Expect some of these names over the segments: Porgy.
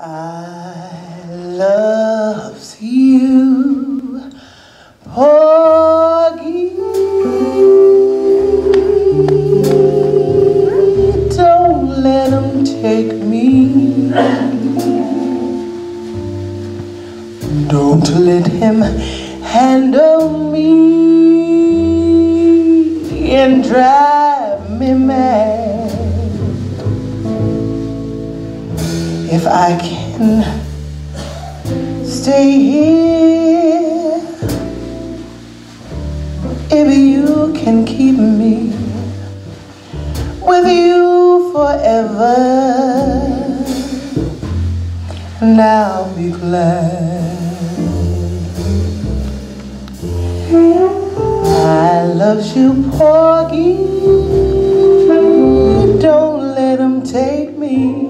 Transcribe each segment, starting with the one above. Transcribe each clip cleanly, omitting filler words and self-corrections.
I loves you, Porgy. Don't let 'em take me. Don't let him handle me and drive me mad. If I can stay here, if you can keep me with you forever, and I'll be glad. I love you, Porgy. Don't let 'em take me.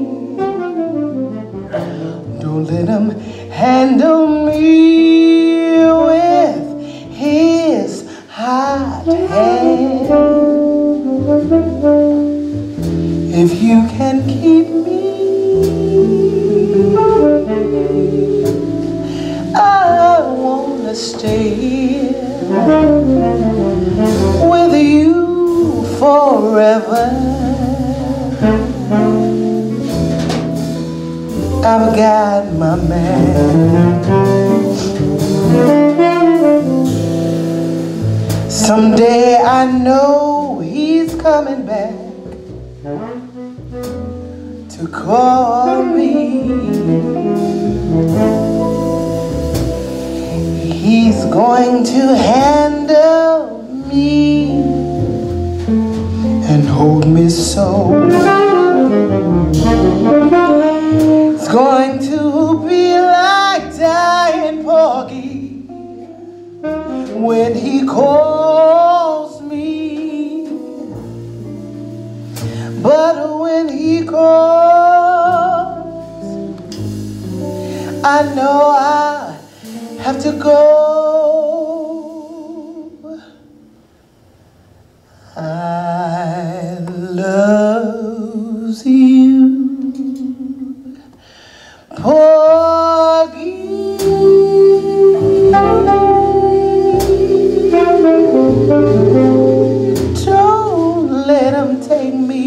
Don't let him handle me with his hot hand. If you can keep me, I wanna stay here with you forever. I've got my man. Someday I know he's coming back to call me. He's going to handle me and hold me so. It's going to be like dying Porgy when he calls me. But when he calls, I know I have to go. I love you, Porgy. Don't let him take me.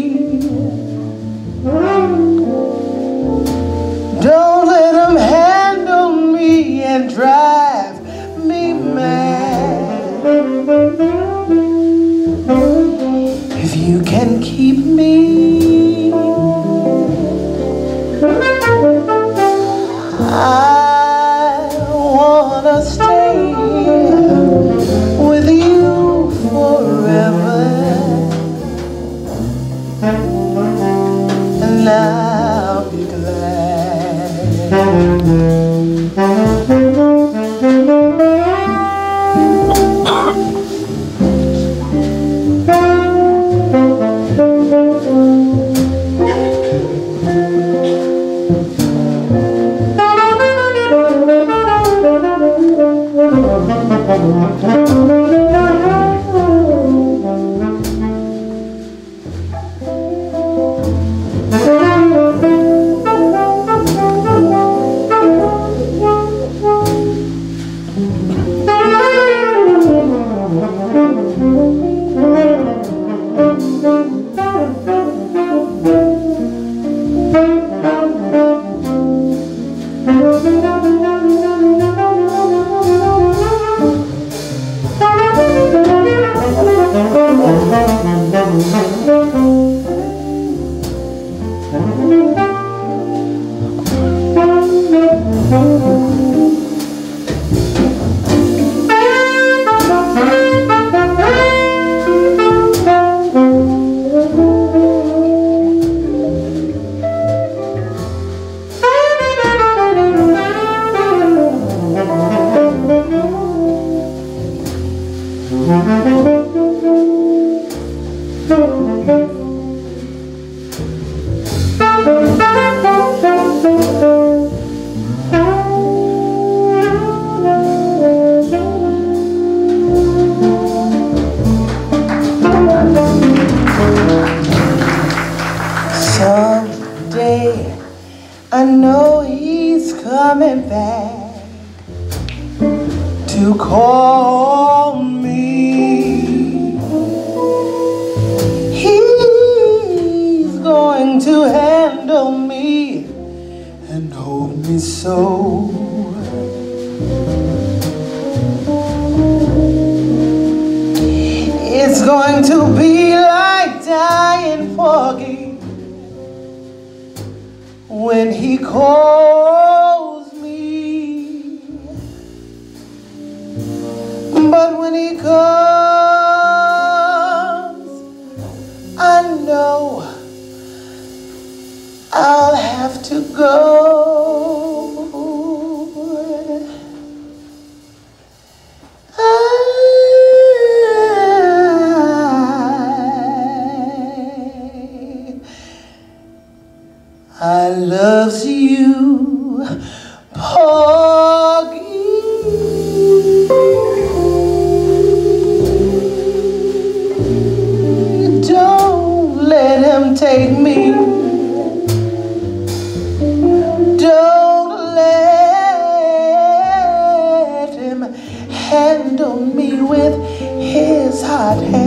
Don't let him handle me and drive me mad. If you can keep me, I wanna stay with you forever, and I'll be glad. I know he's coming back to call me. He's going to handle me and hold me so. It's going to be like dying Porgy when he calls me. But when he comes, I know I'll have to go. I loves you, Porgy. Don't let him take me. Don't let him handle me with his hot hand.